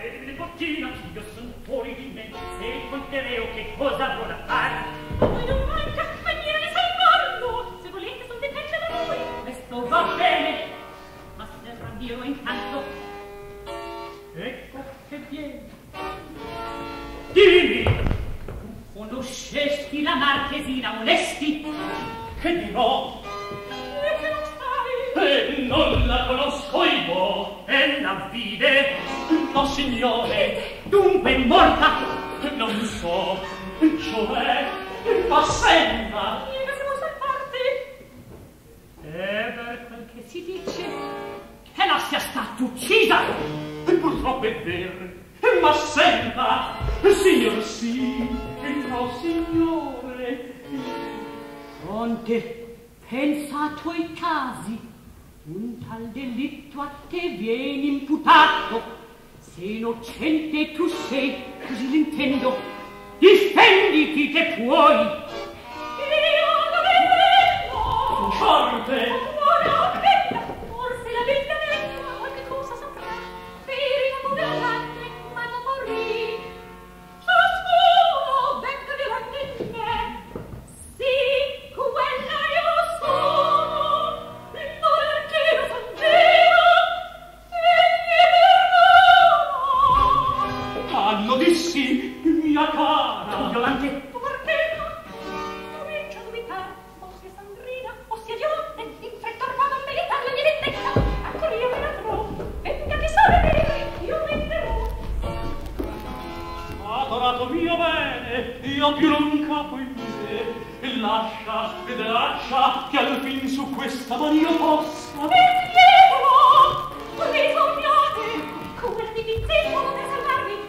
quelle bottine anch'io sono fuori di me e incontrerò che cosa vorrà fare. Ma voi non manca, maniere salvarlo, se volete son dipende da voi. Questo va bene, ma se rabbiero intanto. Ecco che viene. Dimmi, tu conoscesti la marchesina Onesti? Che dirò? Non la conosco io, e la vide, no signore, dunque è morta, non so, cioè, ma sembra. Io che siamo salvati. E per quel che si dice, che la sia stata uccisa, purtroppo è vero, ma sembra, signor sì, no signore. Conte, pensa a tuoi casi. Un tal delitto a te viene imputato, se innocente tu sei, così l'intendo, difenditi che puoi. Io non intendo! Forte! Buona, bella! Forse la vita bella, qualche cosa saprà, per il amore all'arte, ma non morì. Ciascuno, becca delante di me, sì, quella io sono. Lo dissi, mia cara! Violante! Porteno! Comincio a dubitare, o sia Sandrina, o sia Violante, in fretta ormai a meditare la mia vendetta! Ancora io me la trovo, venga che sorride, io venderò! Adorato mio bene, io più non capo in te, lascia, ed lascia, che al fin su questa mano io possa... Vendietelo! Risognate! Come la divizia potete salvarvi!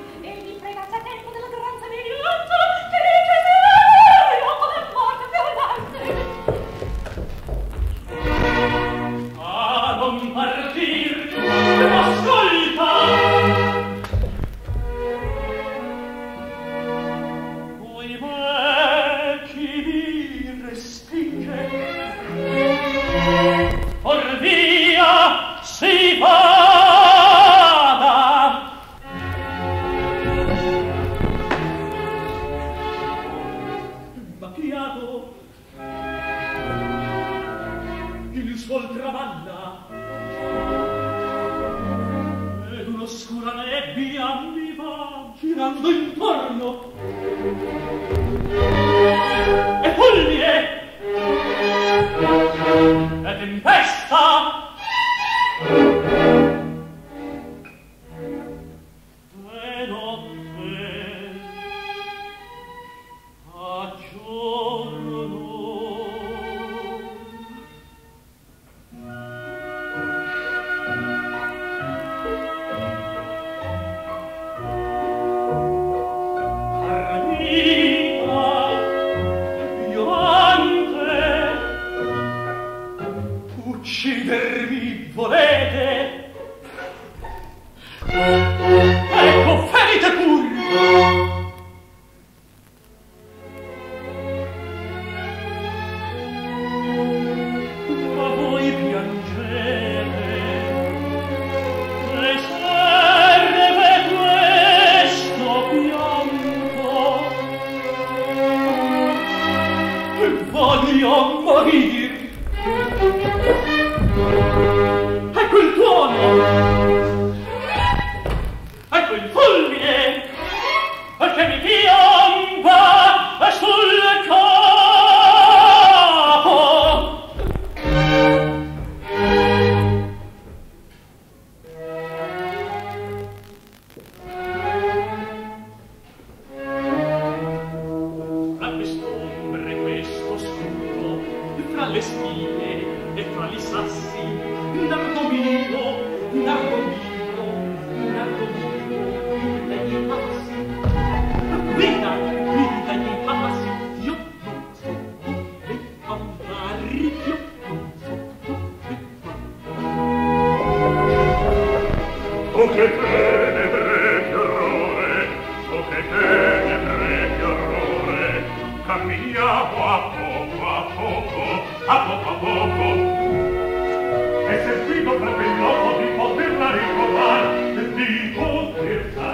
E se il figlio tra quel loco di poterla ricordare, di poterla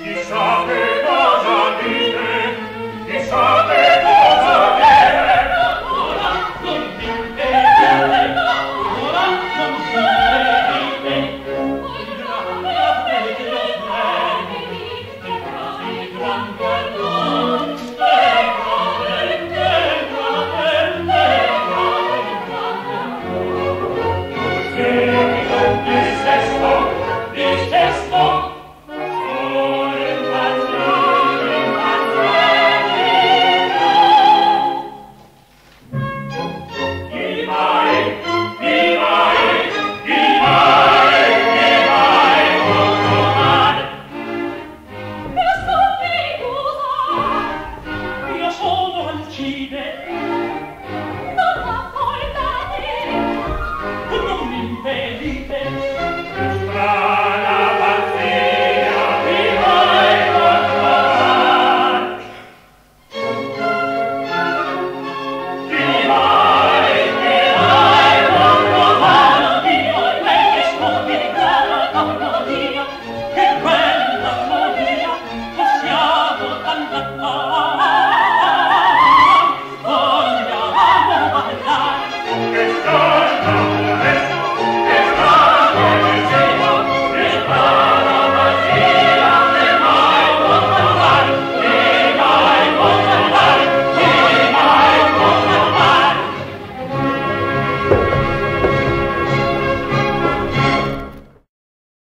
Chissà che cosa dite, chissà che